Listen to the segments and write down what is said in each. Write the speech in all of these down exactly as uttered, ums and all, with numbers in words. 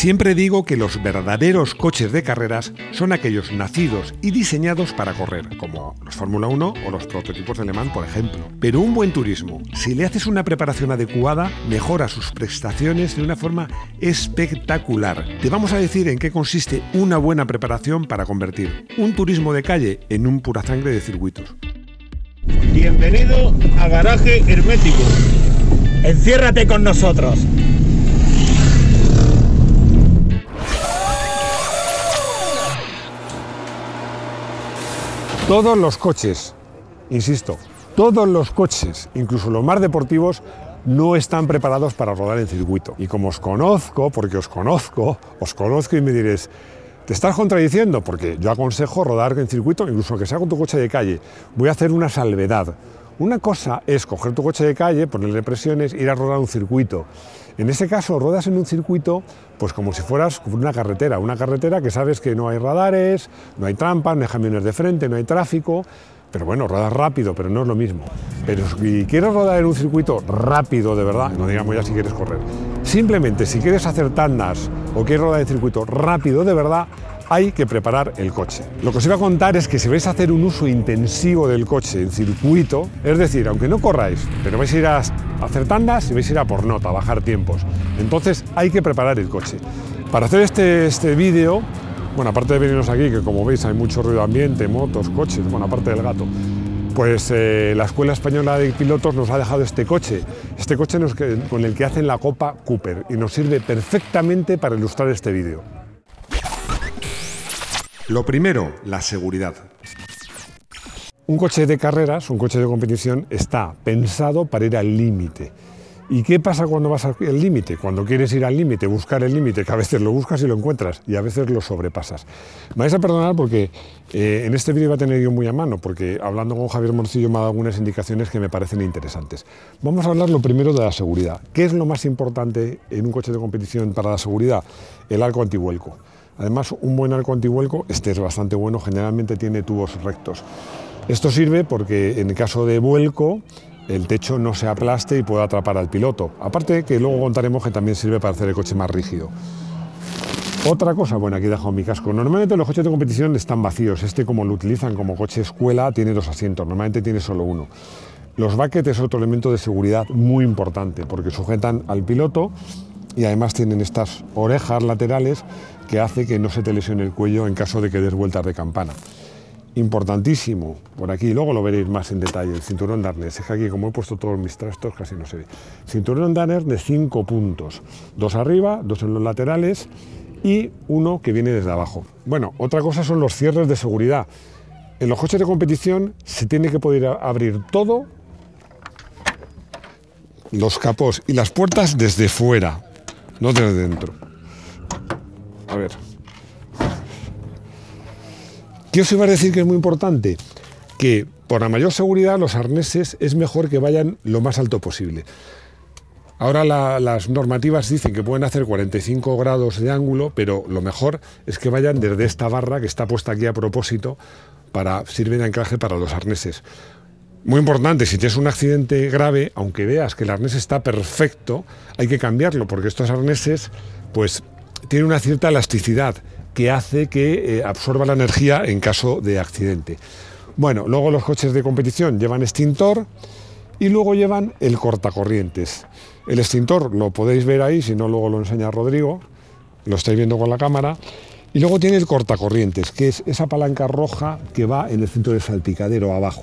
Siempre digo que los verdaderos coches de carreras son aquellos nacidos y diseñados para correr, como los Fórmula uno o los prototipos de Le Mans, por ejemplo. Pero un buen turismo, si le haces una preparación adecuada, mejora sus prestaciones de una forma espectacular. Te vamos a decir en qué consiste una buena preparación para convertir un turismo de calle en un purazangre de circuitos. Bienvenido a Garaje Hermético. Enciérrate con nosotros. Todos los coches, insisto, todos los coches, incluso los más deportivos, no están preparados para rodar en circuito. Y como os conozco, porque os conozco, os conozco y me diréis, te estás contradiciendo, porque yo aconsejo rodar en circuito, incluso que sea con tu coche de calle. Voy a hacer una salvedad. Una cosa es coger tu coche de calle, ponerle presiones, ir a rodar un circuito. En ese caso, rodas en un circuito pues como si fueras una carretera, una carretera que sabes que no hay radares, no hay trampas, no hay camiones de frente, no hay tráfico, pero bueno, rodas rápido, pero no es lo mismo. Pero si quieres rodar en un circuito rápido, de verdad, no digamos ya si quieres correr, simplemente si quieres hacer tandas o quieres rodar en circuito rápido, de verdad, hay que preparar el coche. Lo que os iba a contar es que si vais a hacer un uso intensivo del coche en circuito, es decir, aunque no corráis, pero vais a ir a hacer tandas y vais a ir a por nota, a bajar tiempos, entonces hay que preparar el coche. Para hacer este, este vídeo, bueno, aparte de venirnos aquí, que como veis hay mucho ruido ambiente, motos, coches, bueno, aparte del gato, pues eh, la Escuela Española de Pilotos nos ha dejado este coche, este coche nos, con el que hacen la Copa Cooper, y nos sirve perfectamente para ilustrar este vídeo. Lo primero, la seguridad. Un coche de carreras, un coche de competición, está pensado para ir al límite. ¿Y qué pasa cuando vas al límite? Cuando quieres ir al límite, buscar el límite, que a veces lo buscas y lo encuentras, y a veces lo sobrepasas. Me vais a perdonar porque eh, en este vídeo iba a tener yo muy a mano, porque hablando con Javier Morcillo me ha dado algunas indicaciones que me parecen interesantes. Vamos a hablar lo primero de la seguridad. ¿Qué es lo más importante en un coche de competición para la seguridad? El arco antivuelco. Además, un buen arco antivuelco, este es bastante bueno, generalmente tiene tubos rectos. Esto sirve porque en el caso de vuelco, el techo no se aplaste y pueda atrapar al piloto. Aparte que luego contaremos que también sirve para hacer el coche más rígido. Otra cosa, bueno, aquí he dejado mi casco. Normalmente los coches de competición están vacíos. Este, como lo utilizan como coche escuela, tiene dos asientos, normalmente tiene solo uno. Los buckets es otro elemento de seguridad muy importante porque sujetan al piloto y además tienen estas orejas laterales que hace que no se te lesione el cuello en caso de que des vueltas de campana. Importantísimo, por aquí, luego lo veréis más en detalle, el cinturón de arnés. Es que aquí, como he puesto todos mis trastos, casi no se ve. Cinturón de arnés de cinco puntos, dos arriba, dos en los laterales y uno que viene desde abajo. Bueno, otra cosa son los cierres de seguridad. En los coches de competición se tiene que poder abrir todo, los capós y las puertas desde fuera, no desde dentro. A ver... ¿Qué os iba a decir que es muy importante? Que por la mayor seguridad los arneses es mejor que vayan lo más alto posible. Ahora la, las normativas dicen que pueden hacer cuarenta y cinco grados de ángulo, pero lo mejor es que vayan desde esta barra que está puesta aquí a propósito para sirve de anclaje para los arneses. Muy importante, si tienes un accidente grave, aunque veas que el arnés está perfecto, hay que cambiarlo porque estos arneses pues tienen una cierta elasticidad que hace que eh, absorba la energía en caso de accidente. Bueno, luego los coches de competición llevan extintor y luego llevan el cortacorrientes. El extintor lo podéis ver ahí, si no luego lo enseña Rodrigo, lo estáis viendo con la cámara. Y luego tiene el cortacorrientes, que es esa palanca roja que va en el centro del salpicadero abajo.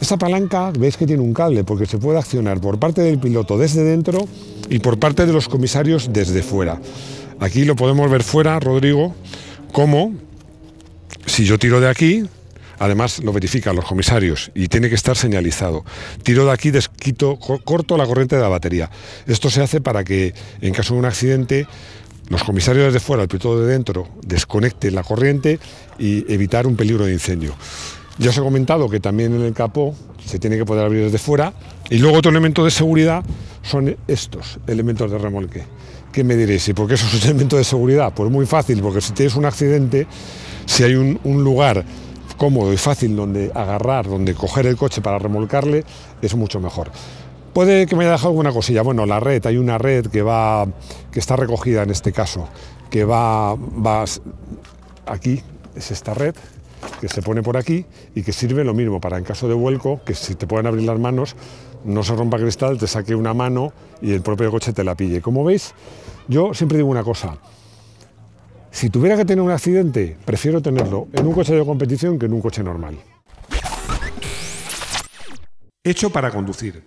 Esta palanca veis que tiene un cable porque se puede accionar por parte del piloto desde dentro y por parte de los comisarios desde fuera. Aquí lo podemos ver fuera, Rodrigo, como si yo tiro de aquí, además lo verifican los comisarios y tiene que estar señalizado. Tiro de aquí, desquito, corto la corriente de la batería. Esto se hace para que en caso de un accidente los comisarios desde fuera, el piloto de dentro, desconecten la corriente y evitar un peligro de incendio. Ya os he comentado que también en el capó se tiene que poder abrir desde fuera. Y luego otro elemento de seguridad son estos elementos de remolque. ¿Qué me diréis? ¿Y por qué eso es un elemento de seguridad? Pues muy fácil, porque si tienes un accidente, si hay un, un lugar cómodo y fácil donde agarrar, donde coger el coche para remolcarle, es mucho mejor. Puede que me haya dejado alguna cosilla. Bueno, la red, hay una red que va, que está recogida en este caso, que va, va aquí, es esta red, que se pone por aquí y que sirve lo mismo para en caso de vuelco, que si te pueden abrir las manos, no se rompa cristal, te saque una mano y el propio coche te la pille. Como veis, yo siempre digo una cosa, si tuviera que tener un accidente, prefiero tenerlo en un coche de competición que en un coche normal. Hecho para conducir.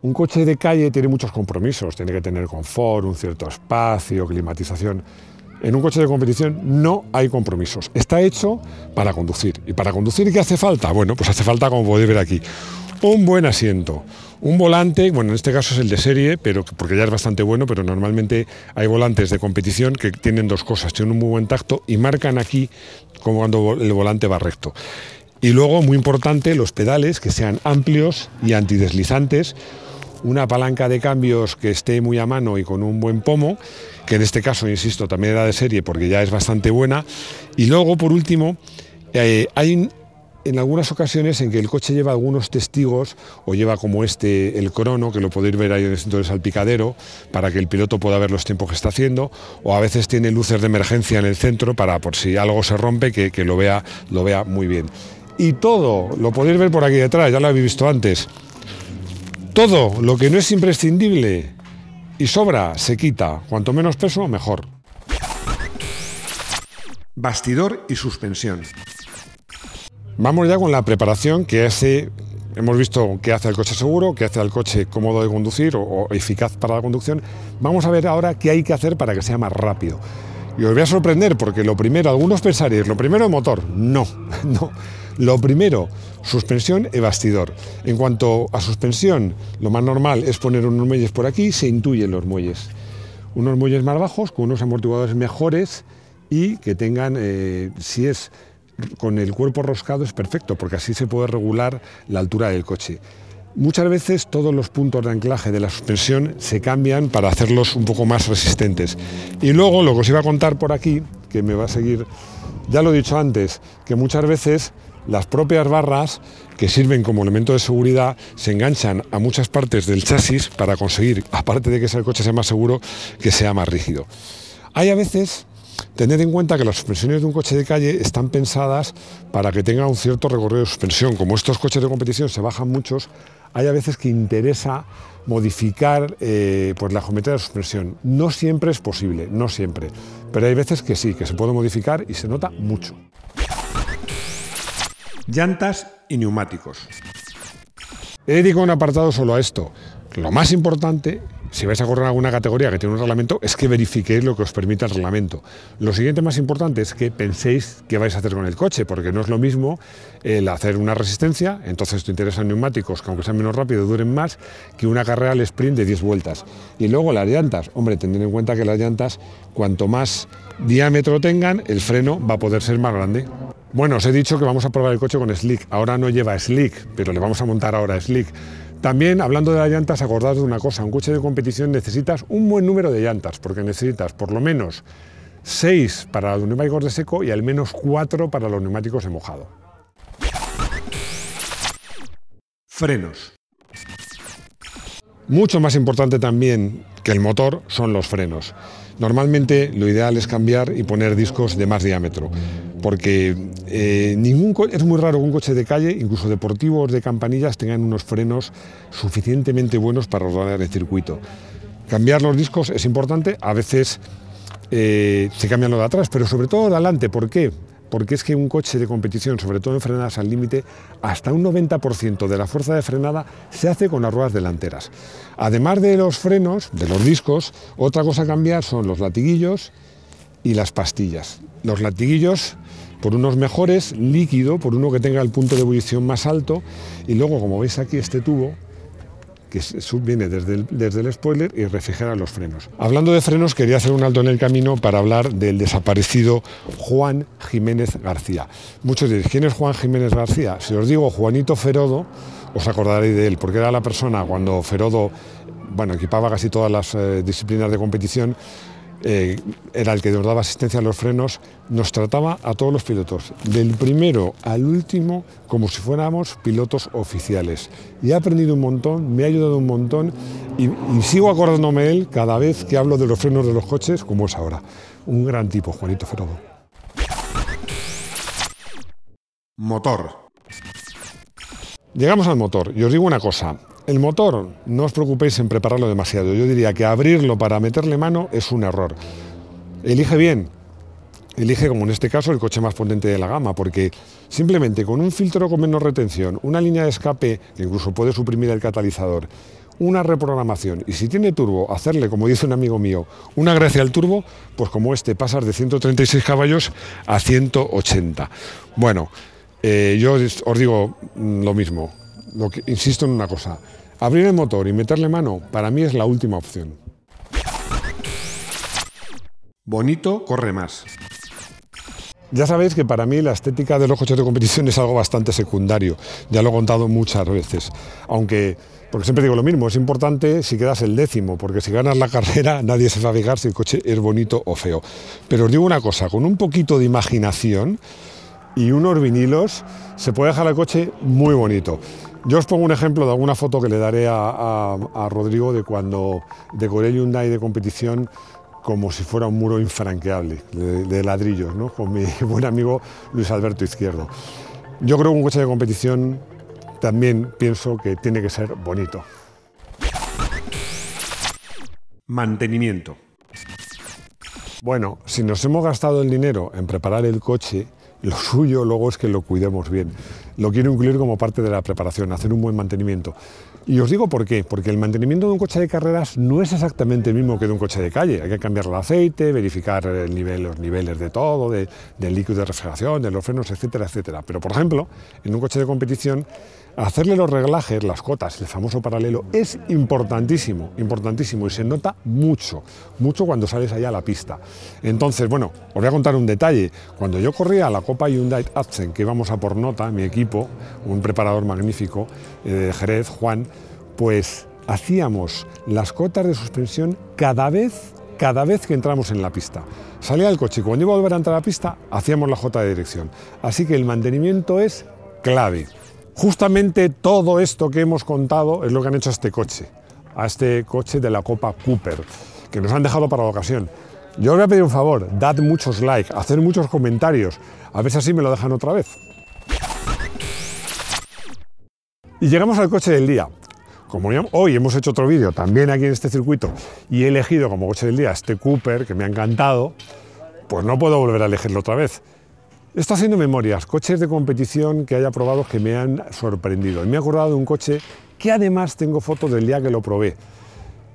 Un coche de calle tiene muchos compromisos, tiene que tener confort, un cierto espacio, climatización. En un coche de competición no hay compromisos, está hecho para conducir. ¿Y para conducir qué hace falta? Bueno, pues hace falta, como podéis ver aquí, un buen asiento, un volante, bueno, en este caso es el de serie, pero porque ya es bastante bueno, pero normalmente hay volantes de competición que tienen dos cosas, tienen un muy buen tacto y marcan aquí como cuando el volante va recto. Y luego, muy importante, los pedales que sean amplios y antideslizantes, una palanca de cambios que esté muy a mano y con un buen pomo, que en este caso, insisto, también era de serie porque ya es bastante buena. Y luego, por último, eh, hay en algunas ocasiones en que el coche lleva algunos testigos o lleva como este el crono, que lo podéis ver ahí en el centro del salpicadero, para que el piloto pueda ver los tiempos que está haciendo, o a veces tiene luces de emergencia en el centro para, por si algo se rompe, que, que lo vea, lo vea muy bien. Y todo, lo podéis ver por aquí detrás, ya lo habéis visto antes, todo lo que no es imprescindible y sobra, se quita. Cuanto menos peso, mejor. Bastidor y suspensión. Vamos ya con la preparación que hace, hemos visto que hace el coche seguro, que hace al coche cómodo de conducir o, o eficaz para la conducción. Vamos a ver ahora qué hay que hacer para que sea más rápido. Y os voy a sorprender porque lo primero, algunos pensaréis, lo primero motor. No, no. Lo primero, suspensión y bastidor. En cuanto a suspensión, lo más normal es poner unos muelles por aquí, se intuyen los muelles. Unos muelles más bajos, con unos amortiguadores mejores y que tengan, eh, si es con el cuerpo roscado es perfecto, porque así se puede regular la altura del coche. Muchas veces todos los puntos de anclaje de la suspensión se cambian para hacerlos un poco más resistentes. Y luego, lo que os iba a contar por aquí, que me va a seguir, ya lo he dicho antes, que muchas veces las propias barras, que sirven como elemento de seguridad, se enganchan a muchas partes del chasis para conseguir, aparte de que el coche sea más seguro, que sea más rígido. Hay a veces, tened en cuenta que las suspensiones de un coche de calle están pensadas para que tenga un cierto recorrido de suspensión. Como estos coches de competición se bajan muchos, hay a veces que interesa modificar eh, pues la geometría de la suspensión. No siempre es posible, no siempre, pero hay veces que sí, que se puede modificar y se nota mucho. Llantas y neumáticos. He dedicado un apartado solo a esto. Lo más importante, si vais a correr alguna categoría que tiene un reglamento, es que verifiquéis lo que os permite el reglamento. Lo siguiente más importante es que penséis qué vais a hacer con el coche, porque no es lo mismo el hacer una resistencia, entonces te interesan neumáticos que aunque sean menos rápidos duren más, que una carrera al sprint de diez vueltas. Y luego las llantas, hombre, teniendo en cuenta que las llantas, cuanto más diámetro tengan, el freno va a poder ser más grande. Bueno, os he dicho que vamos a probar el coche con slick. Ahora no lleva slick, pero le vamos a montar ahora slick. También, hablando de las llantas, acordaos de una cosa. Un coche de competición necesitas un buen número de llantas, porque necesitas por lo menos seis para los neumáticos de seco y al menos cuatro para los neumáticos de mojado. Frenos. Mucho más importante también que el motor son los frenos. Normalmente lo ideal es cambiar y poner discos de más diámetro, porque eh, ningún es muy raro que un coche de calle, incluso deportivos de campanillas, tengan unos frenos suficientemente buenos para rodar el circuito. Cambiar los discos es importante, a veces eh, se cambian los de atrás, pero sobre todo de adelante. ¿Por qué? Porque es que un coche de competición, sobre todo en frenadas al límite, hasta un noventa por ciento de la fuerza de frenada se hace con las ruedas delanteras. Además de los frenos, de los discos, otra cosa a cambiar son los latiguillos y las pastillas. Los latiguillos, por unos mejores, líquido, por uno que tenga el punto de ebullición más alto, y luego, como veis aquí, este tubo, que viene desde el, desde el spoiler y refrigera los frenos. Hablando de frenos, quería hacer un alto en el camino para hablar del desaparecido Juan Jiménez García. Muchos diréis, ¿quién es Juan Jiménez García? Si os digo Juanito Ferodo, os acordaréis de él, porque era la persona cuando Ferodo, bueno, equipaba casi todas las eh, disciplinas de competición, eh, era el que nos daba asistencia a los frenos, nos trataba a todos los pilotos, del primero al último, como si fuéramos pilotos oficiales. Y he aprendido un montón, me ha ayudado un montón y, y sigo acordándome de él cada vez que hablo de los frenos de los coches, como es ahora. Un gran tipo, Juanito Ferodo. Motor. Llegamos al motor y os digo una cosa. El motor, no os preocupéis en prepararlo demasiado. Yo diría que abrirlo para meterle mano es un error. Elige bien. Elige, como en este caso, el coche más potente de la gama, porque simplemente con un filtro con menos retención, una línea de escape, que incluso puede suprimir el catalizador, una reprogramación, y si tiene turbo, hacerle, como dice un amigo mío, una gracia al turbo, pues como este, pasas de ciento treinta y seis caballos a ciento ochenta. Bueno, eh, yo os digo lo mismo. Lo que, insisto en una cosa, abrir el motor y meterle mano, para mí es la última opción. Bonito, corre más. Ya sabéis que para mí la estética de los coches de competición es algo bastante secundario, ya lo he contado muchas veces, aunque, porque siempre digo lo mismo, es importante si quedas el décimo, porque si ganas la carrera nadie se va a fijar si el coche es bonito o feo. Pero os digo una cosa, con un poquito de imaginación y unos vinilos se puede dejar el coche muy bonito. Yo os pongo un ejemplo de alguna foto que le daré a, a, a Rodrigo de cuando decoré Hyundai de competición como si fuera un muro infranqueable de, de ladrillos, ¿no?, con mi buen amigo Luis Alberto Izquierdo. Yo creo que un coche de competición también pienso que tiene que ser bonito. Mantenimiento. Bueno, si nos hemos gastado el dinero en preparar el coche, lo suyo luego es que lo cuidemos bien. Lo quiero incluir como parte de la preparación, hacer un buen mantenimiento. Y os digo por qué, porque el mantenimiento de un coche de carreras no es exactamente el mismo que de un coche de calle. Hay que cambiar el aceite, verificar el nivel, los niveles de todo, de, del líquido de refrigeración, de los frenos, etcétera, etcétera. Pero, por ejemplo, en un coche de competición, hacerle los reglajes, las cotas, el famoso paralelo, es importantísimo, importantísimo, y se nota mucho, mucho cuando sales allá a la pista. Entonces, bueno, os voy a contar un detalle. Cuando yo corría a la Copa Hyundai Atsen, que íbamos a por nota, mi equipo, un preparador magnífico, eh, de Jerez, Juan, pues hacíamos las cotas de suspensión cada vez, cada vez que entramos en la pista. Salía el coche y cuando iba a volver a entrar a la pista, hacíamos la jota de dirección. Así que el mantenimiento es clave. Justamente todo esto que hemos contado es lo que han hecho a este coche, a este coche de la Copa Cooper, que nos han dejado para la ocasión. Yo os voy a pedir un favor, dad muchos likes, haced muchos comentarios, a ver si así me lo dejan otra vez. Y llegamos al coche del día. Como hoy hemos hecho otro vídeo, también aquí en este circuito, y he elegido como coche del día este Cooper, que me ha encantado, pues no puedo volver a elegirlo otra vez. Estoy haciendo memorias, coches de competición que haya probado que me han sorprendido. Y me he acordado de un coche que además tengo fotos del día que lo probé.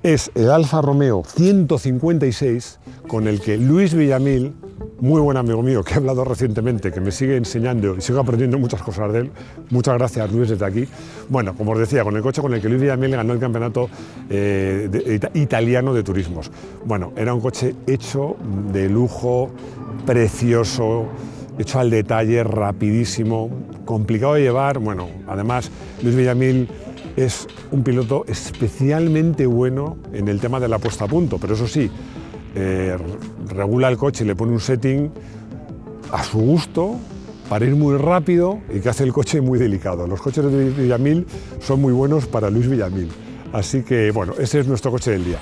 Es el Alfa Romeo ciento cincuenta y seis, con el que Luis Villamil, muy buen amigo mío, que he hablado recientemente, que me sigue enseñando y sigo aprendiendo muchas cosas de él. Muchas gracias, Luis, desde aquí. Bueno, como os decía, con el coche con el que Luis Villamil ganó el campeonato eh, de, de, italiano de turismos. Bueno, era un coche hecho de lujo, precioso, hecho al detalle, rapidísimo, complicado de llevar. Bueno, además, Luis Villamil es un piloto especialmente bueno en el tema de la puesta a punto, pero eso sí, eh, regula el coche y le pone un setting a su gusto para ir muy rápido y que hace el coche muy delicado. Los coches de Luis Villamil son muy buenos para Luis Villamil. Así que, bueno, ese es nuestro coche del día.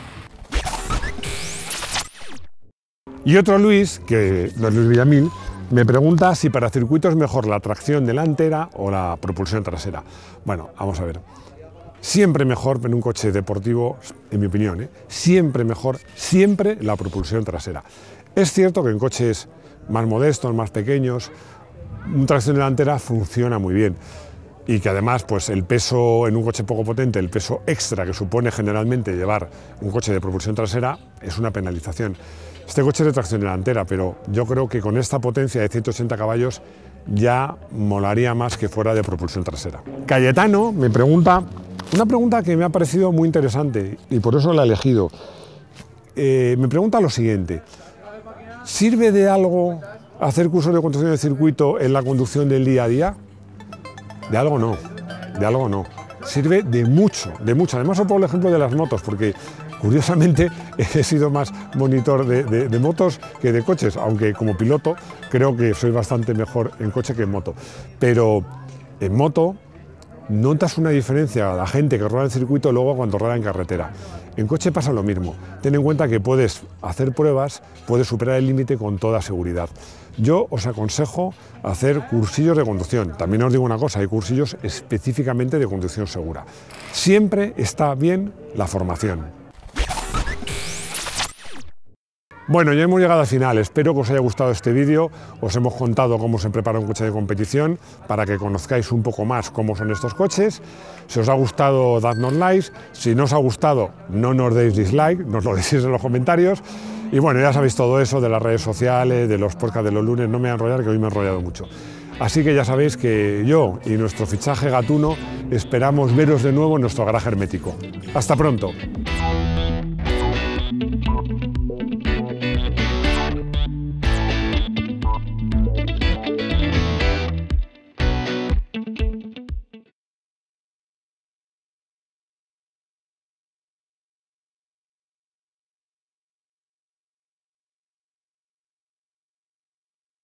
Y otro Luis, que no es Luis Villamil, me pregunta si para circuito es mejor la tracción delantera o la propulsión trasera. Bueno, vamos a ver. Siempre mejor en un coche deportivo, en mi opinión, ¿eh? siempre mejor, siempre la propulsión trasera. Es cierto que en coches más modestos, más pequeños, una tracción delantera funciona muy bien. Y que además, pues el peso en un coche poco potente, el peso extra que supone generalmente llevar un coche de propulsión trasera, es una penalización. Este coche es de tracción delantera, pero yo creo que con esta potencia de ciento ochenta caballos ya molaría más que fuera de propulsión trasera. Cayetano me pregunta, una pregunta que me ha parecido muy interesante y por eso la he elegido. Eh, me pregunta lo siguiente, ¿sirve de algo hacer cursos de conducción de circuito en la conducción del día a día? De algo no, de algo no. Sirve de mucho, de mucho. Además, os pongo el ejemplo de las motos, porque Curiosamente, he sido más monitor de, de, de motos que de coches, aunque como piloto creo que soy bastante mejor en coche que en moto. Pero en moto notas una diferencia a la gente que rueda en circuito y luego cuando rueda en carretera. En coche pasa lo mismo. Ten en cuenta que puedes hacer pruebas, puedes superar el límite con toda seguridad. Yo os aconsejo hacer cursillos de conducción. También os digo una cosa, hay cursillos específicamente de conducción segura. Siempre está bien la formación. Bueno, ya hemos llegado al final, espero que os haya gustado este vídeo, os hemos contado cómo se prepara un coche de competición, para que conozcáis un poco más cómo son estos coches. Si os ha gustado, dadnos likes, si no os ha gustado, no nos deis dislike, nos lo decís en los comentarios, y bueno, ya sabéis todo eso de las redes sociales, de los podcasts de los lunes, no me voy a enrollar, que hoy me he enrollado mucho. Así que ya sabéis que yo y nuestro fichaje gatuno esperamos veros de nuevo en nuestro garaje hermético. ¡Hasta pronto!